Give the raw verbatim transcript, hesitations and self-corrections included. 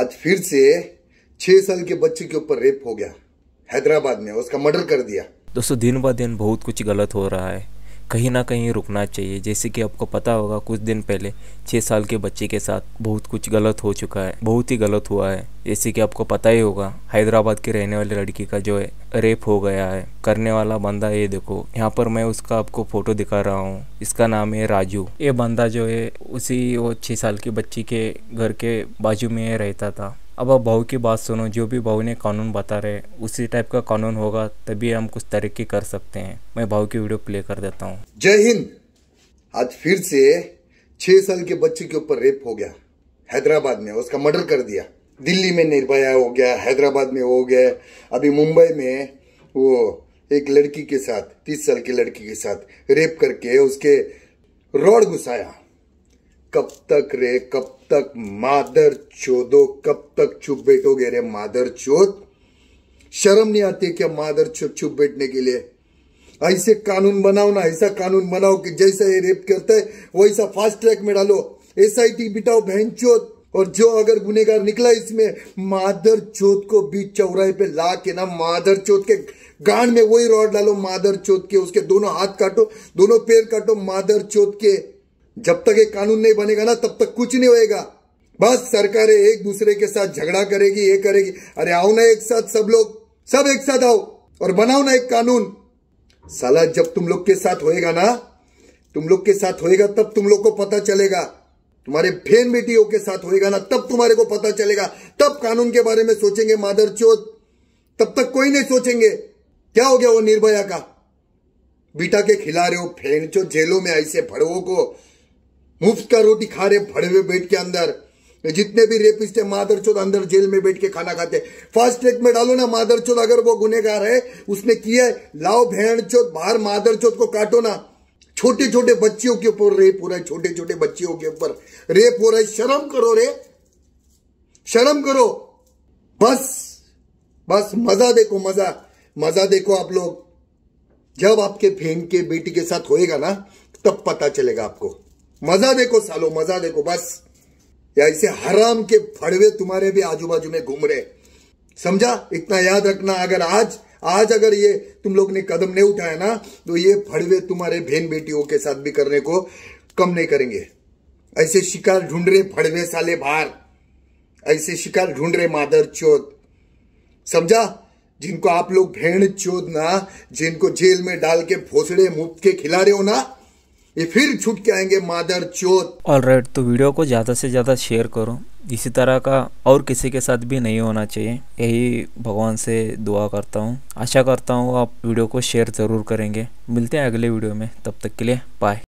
आज फिर से छह साल के बच्चे के ऊपर रेप हो गया हैदराबाद में, उसका मर्डर कर दिया। दोस्तों दिन ब दिन बहुत कुछ गलत हो रहा है, कहीं ना कहीं रुकना चाहिए। जैसे कि आपको पता होगा कुछ दिन पहले छः साल के बच्चे के साथ बहुत कुछ गलत हो चुका है, बहुत ही गलत हुआ है। जैसे कि आपको पता ही होगा हैदराबाद के रहने वाले लड़की का जो है रेप हो गया है, करने वाला बंदा ये देखो यहाँ पर मैं उसका आपको फोटो दिखा रहा हूँ, इसका नाम है राजू। ये बंदा जो है उसी वो छः साल की बच्ची के घर के बाजू में रहता था। अब आप भाव की बात सुनो, जो भी भाव ने कानून बता रहे उसी टाइप का कानून होगा तभी हम कुछ तरक्की कर सकते हैं। मैं भाव की वीडियो प्ले कर देता हूँ। जय हिंद। आज फिर से छह साल के बच्चे के ऊपर रेप हो गया हैदराबाद में, उसका मर्डर कर दिया। दिल्ली में निर्भया हो गया, हैदराबाद में हो गया, अभी मुंबई में वो एक लड़की के साथ तीस साल की लड़की के साथ रेप करके उसके रोड घुसाया। कब तक रे, कब तक मादर चोदो, कब तक चुप बैठोगे रे मादर चोद? शर्म नहीं आती क्या मादर चोद चुप बैठने के लिए? ऐसे कानून बनाओ ना, ऐसा कानून बनाओ कि जैसा ये रेप करता है वैसा फास्ट ट्रैक में डालो, एस आई टी बिठाओ बहन चोद। और जो अगर गुनेगार निकला इसमें मादर चोद को बीच चौराहे पे ला के ना मादर चोद के गांड में वही रॉड डालो मादर चोद के, उसके दोनों हाथ काटो, दोनों पैर काटो मादर चोद के। जब तक एक कानून नहीं बनेगा ना तब तक कुछ नहीं होएगा। बस सरकारें एक दूसरे के साथ झगड़ा करेगी, ये करेगी। अरे आओ ना एक साथ, सब लोग सब एक साथ आओ और बनाओ ना एक कानून। साला जब तुम लोग के साथ होएगा ना, तुम लोग के साथ होएगा तब तुम लोग को पता चलेगा। तुम्हारे बहन बेटियों के साथ होएगा ना तब तुम्हारे को पता चलेगा, तब कानून के बारे में सोचेंगे मादरचोद। तब तक कोई नहीं सोचेंगे। क्या हो गया वो निर्भया का बेटा के खिला रहे हो फैंचो जेलों में, ऐसे भड़वों को मुफ्त का रोटी खा रहे भड़वे बैठ के अंदर। जितने भी रेपिस्ट है मादरचोद अंदर जेल में बैठ के खाना खाते। फास्ट ट्रैक में डालो ना मादरचोद, अगर वो गुनेगार है उसने किया है, लाओ भेड़चोद बाहर मादरचोद को काटो ना। छोटे छोटे बच्चियों के ऊपर रेप हो रहा है, छोटे छोटे बच्चियों के ऊपर रेप हो रहा है। शर्म करो रे, शर्म करो। बस बस मजा देखो, मजा मजा देखो आप लोग। जब आपके बहन के बेटी के साथ होएगा ना तब पता चलेगा आपको। मजा देखो सालो, मजा देखो। बस ऐसे हराम के फड़वे तुम्हारे भी आजू बाजू में घूम रहे, समझा? इतना याद रखना। अगर आज आज अगर ये तुम लोग ने कदम नहीं उठाया ना तो ये फड़वे तुम्हारे बहन बेटियों के साथ भी करने को कम नहीं करेंगे। ऐसे शिकार ढूंढ रहे फड़वे साले बाहर, ऐसे शिकार ढूंढ रहे मादर चोद, समझा? जिनको आप लोग भेड़ चोद ना, जिनको जेल में डाल के भोसड़े मुफ्त के खिला रहे हो ना, ये फिर छूट के आएंगे मादर चोद। ऑलराइट, तो वीडियो को ज़्यादा से ज़्यादा शेयर करो। इसी तरह का और किसी के साथ भी नहीं होना चाहिए, यही भगवान से दुआ करता हूँ। आशा करता हूँ आप वीडियो को शेयर ज़रूर करेंगे। मिलते हैं अगले वीडियो में, तब तक के लिए बाय।